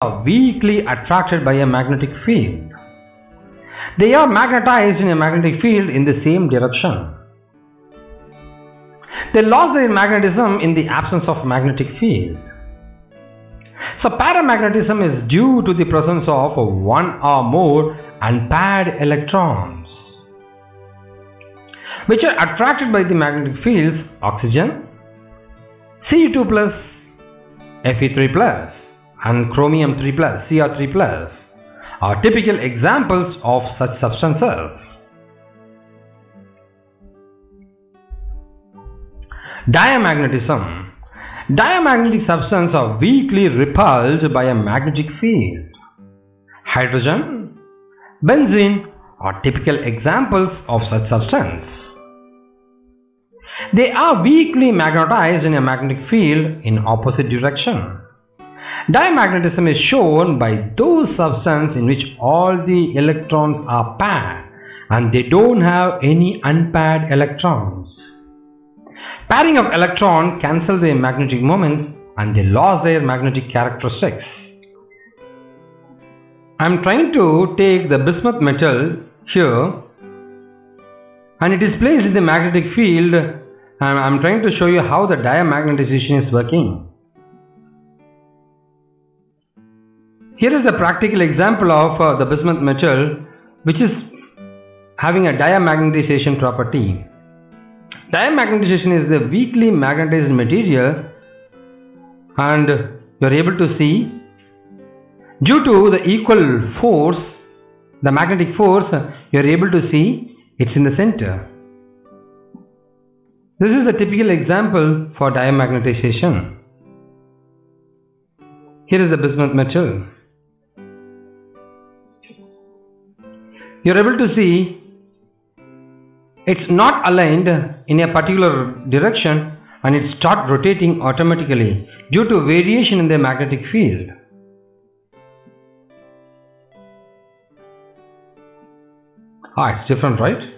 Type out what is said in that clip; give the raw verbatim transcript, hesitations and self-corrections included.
are weakly attracted by a magnetic field. They are magnetized in a magnetic field in the same direction. They lost their magnetism in the absence of magnetic field. So paramagnetism is due to the presence of one or more unpaired electrons, which are attracted by the magnetic fields oxygen, C U two plus, F E three plus and chromium three plus, C R three plus are typical examples of such substances. Diamagnetism. Diamagnetic substances are weakly repelled by a magnetic field. Hydrogen, benzene are typical examples of such substance. They are weakly magnetized in a magnetic field in opposite direction. Diamagnetism is shown by those substances in which all the electrons are paired and they don't have any unpaired electrons. Pairing of electrons cancel their magnetic moments and they lose their magnetic characteristics. I am trying to take the bismuth metal here and it is placed in the magnetic field, and I am trying to show you how the diamagnetization is working. Here is the practical example of uh, the bismuth metal which is having a diamagnetization property. Diamagnetization is the weakly magnetized material, and you are able to see due to the equal force, the magnetic force, you are able to see it's in the center. This is the typical example for diamagnetization. Here is the bismuth metal. You are able to see it's not aligned in a particular direction and it starts rotating automatically due to variation in the magnetic field. Ah, it's different, right?